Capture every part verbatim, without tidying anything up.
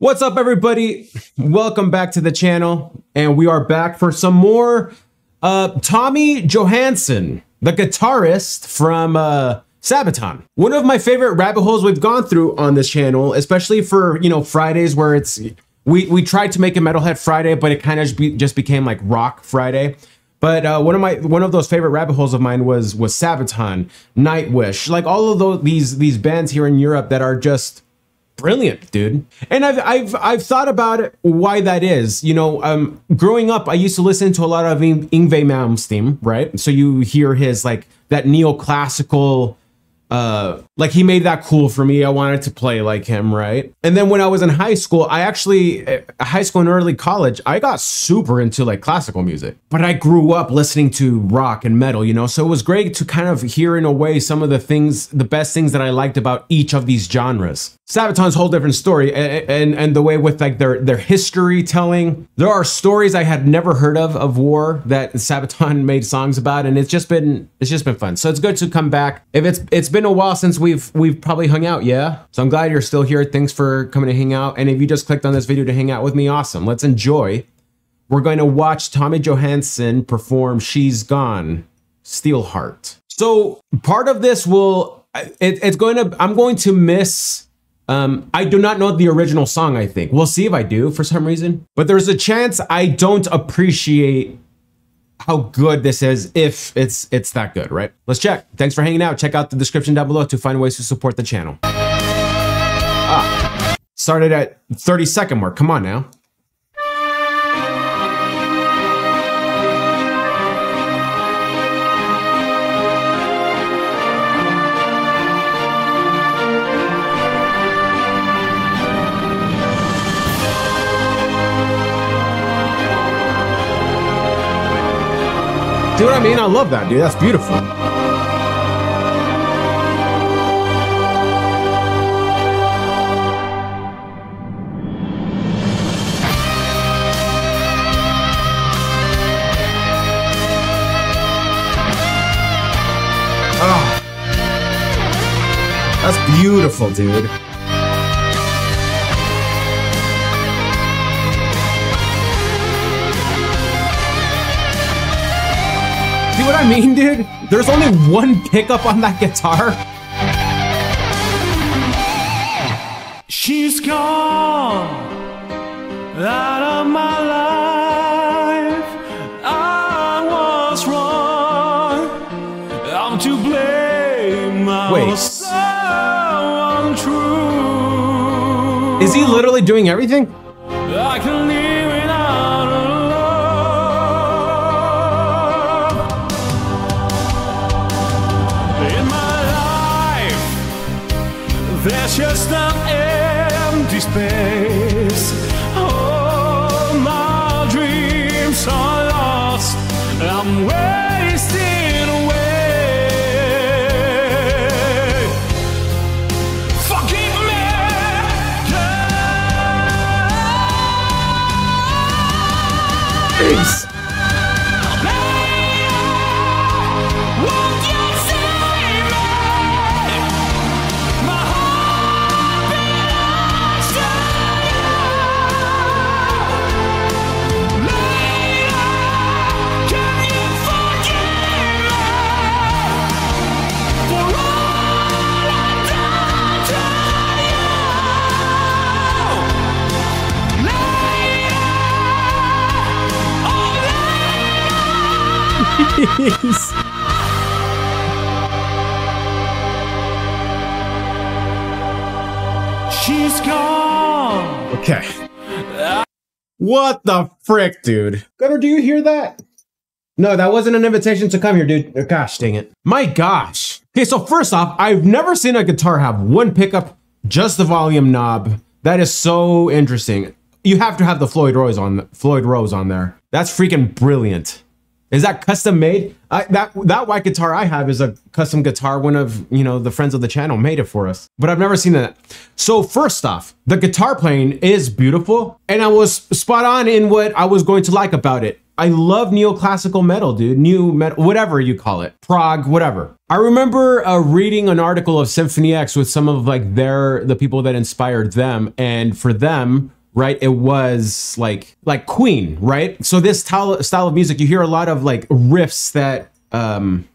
What's up, everybody? Welcome back to the channel, and we are back for some more uh Tommy Johansson, the guitarist from uh Sabaton. One of my favorite rabbit holes we've gone through on this channel, especially for, you know, Fridays where it's we we tried to make a Metalhead Friday, but it kind of be, just became like Rock Friday. But uh one of my one of those favorite rabbit holes of mine was was Sabaton, Nightwish, like all of those these these bands here in Europe that are just brilliant, dude. And I've, I've, I've thought about it, why that is. You know, um, growing up, I used to listen to a lot of Yng Yngwie Malmsteen, right? So you hear his, like, that neoclassical, uh, like, he made that cool for me. I wanted to play like him, right? And then when I was in high school, I actually, high school and early college, I got super into, like, classical music. But I grew up listening to rock and metal, you know? So it was great to kind of hear, in a way, some of the things, the best things that I liked about each of these genres. Sabaton's whole different story, and, and and the way with like their their history telling. There are stories I had never heard of of war that Sabaton made songs about, and it's just been it's just been fun. So it's good to come back. If it's it's been a while since we've we've probably hung out, yeah. So I'm glad you're still here. Thanks for coming to hang out. And if you just clicked on this video to hang out with me, awesome. Let's enjoy. We're going to watch Tommy Johansson perform "She's Gone," Steelheart. So part of this will it, it's going to I'm going to miss. Um, I do not know the original song, I think. We'll see if I do for some reason. But there's a chance I don't appreciate how good this is if it's it's that good, right? Let's check. Thanks for hanging out. Check out the description down below to find ways to support the channel. Ah, started at thirty second mark. Come on now. See what I mean? I love that, dude. That's beautiful. Oh. That's beautiful, dude. See what I mean, dude? There's only one pickup on that guitar. She's gone out of my life. I was wrong. I'm to blame. I Wait. was so untrue. Is he literally doing everything? I can leave. There's just an empty space. All my dreams are lost. I'm wasting away. Forgive me, please. She's gone. Okay. What the frick, dude? Gunner, do you hear that? No, that wasn't an invitation to come here, dude. Gosh, dang it. My gosh. Okay, so first off, I've never seen a guitar have one pickup, just the volume knob. That is so interesting. You have to have the Floyd Rose on Floyd Rose on there. That's freaking brilliant. Is that custom made? I, that that white guitar I have is a custom guitar. One of, you know, the friends of the channel made it for us. But I've never seen that. So first off, the guitar playing is beautiful. And I was spot on in what I was going to like about it. I love neoclassical metal, dude. New metal, whatever you call it, prog, whatever. I remember uh, reading an article of Symphony X with some of like their the people that inspired them, and for them, right, it was like like Queen, right? So this style, style of music, you hear a lot of like riffs that um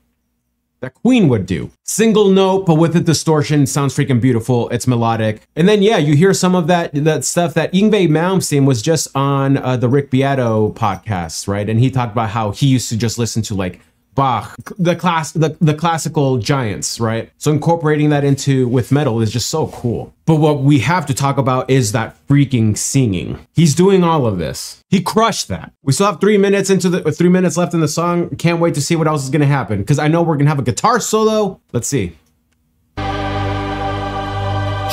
that Queen would do. Single note, but with the distortion, sounds freaking beautiful. It's melodic. And then, yeah, you hear some of that that stuff that Yngwie Malmsteen was just on uh, the Rick Beato podcast, right? And he talked about how he used to just listen to like Bach, the class, the, the classical giants, right? So incorporating that into with metal is just so cool. But what we have to talk about is that freaking singing. He's doing all of this. He crushed that. We still have three minutes into the three minutes left in the song. Can't wait to see what else is gonna happen, because I know we're gonna have a guitar solo. Let's see.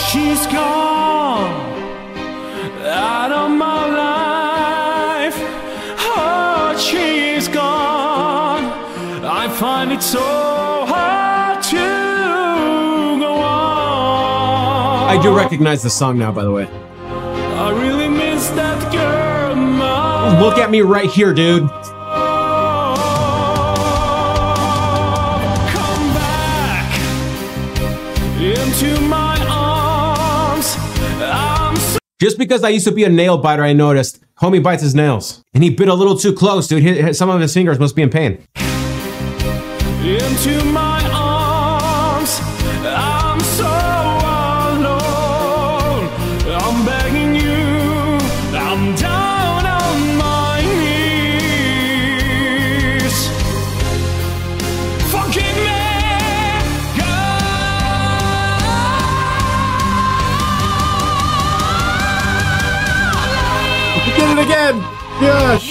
She's gone out of my life. Oh, she's gone. I find it so hard to go on. I do recognize the song now, by the way. I really miss that girl. Mom. Look at me right here, dude. Come back into my arms. I'm so Just because I used to be a nail biter, I noticed. Homie bites his nails. And he bit a little too close, dude. Some of his fingers must be in pain. Into my arms, I'm so alone. I'm begging you, I'm down on my knees. Forgive me, God. You did it again. Yes.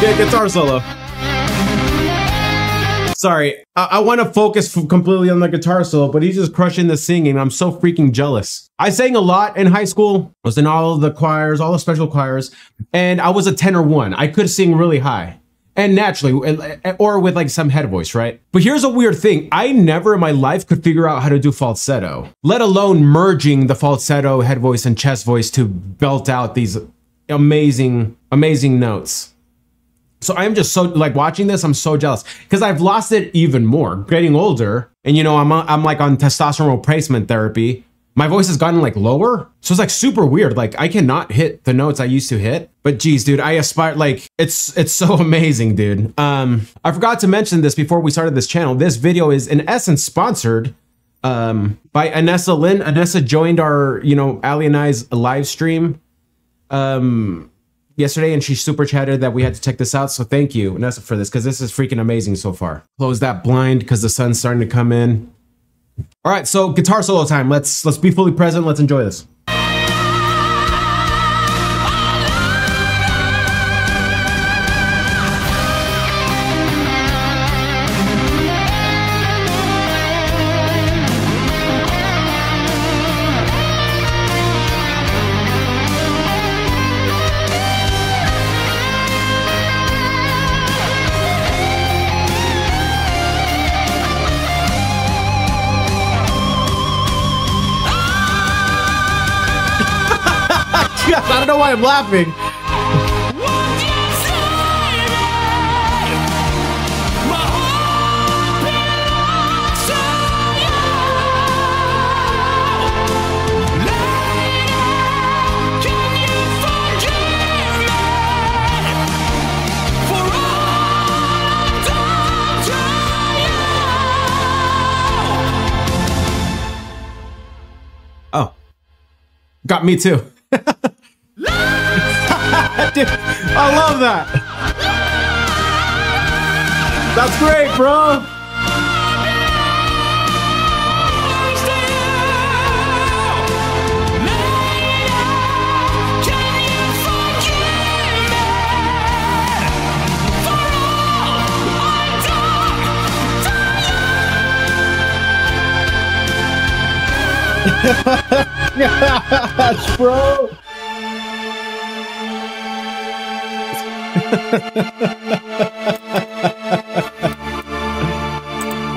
Yeah, guitar solo. Sorry, I, I want to focus completely on the guitar solo, but he's just crushing the singing. I'm so freaking jealous. I sang a lot in high school. I was in all of the choirs, all the special choirs, and I was a tenor one. I could sing really high and naturally, or with like some head voice, right? But here's a weird thing. I never in my life could figure out how to do falsetto, let alone merging the falsetto head voice and chest voice to belt out these amazing, amazing notes. So I'm just so like watching this, I'm so jealous because I've lost it even more getting older. And you know, I'm, I'm like on testosterone replacement therapy. My voice has gotten like lower. So it's like super weird. Like I cannot hit the notes I used to hit, but geez, dude, I aspire, like it's, it's so amazing, dude. Um, I forgot to mention this before we started this channel. This video is in essence sponsored um, by Anessa Lynn. Anessa joined our, you know, Ali and I's live stream. Um, yesterday, and she super chatted that we had to check this out. So thank you, Anessa, for this, because this is freaking amazing so far. Close that blind because the sun's starting to come in. All right, so guitar solo time. Let's let's be fully present. Let's enjoy this. I don't know why I'm laughing. Oh, got me too. Dude, I love that. That's great, bro. Gosh, bro.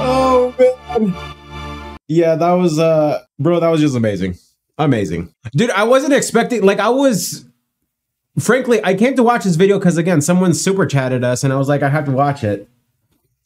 Oh man. Yeah, that was uh bro, that was just amazing. Amazing. Dude, I wasn't expecting, like I was frankly, I came to watch this video because again, someone super chatted us and I was like, I have to watch it.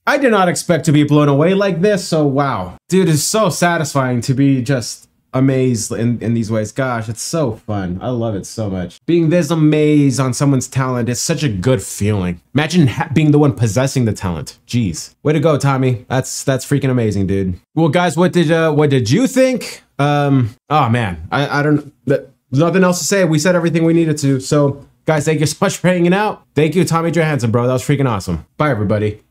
I did not expect to be blown away like this, so wow. Dude, it's so satisfying to be just amazed in, in these ways. Gosh, it's so fun. I love it so much. Being this amazed on someone's talent is such a good feeling. Imagine ha being the one possessing the talent. Jeez. Way to go, Tommy. That's that's freaking amazing, dude. Well, guys, what did uh, what did you think? Um, oh, man. I, I don't... That, nothing else to say. We said everything we needed to. So, guys, thank you so much for hanging out. Thank you, Tommy Johansson, bro. That was freaking awesome. Bye, everybody.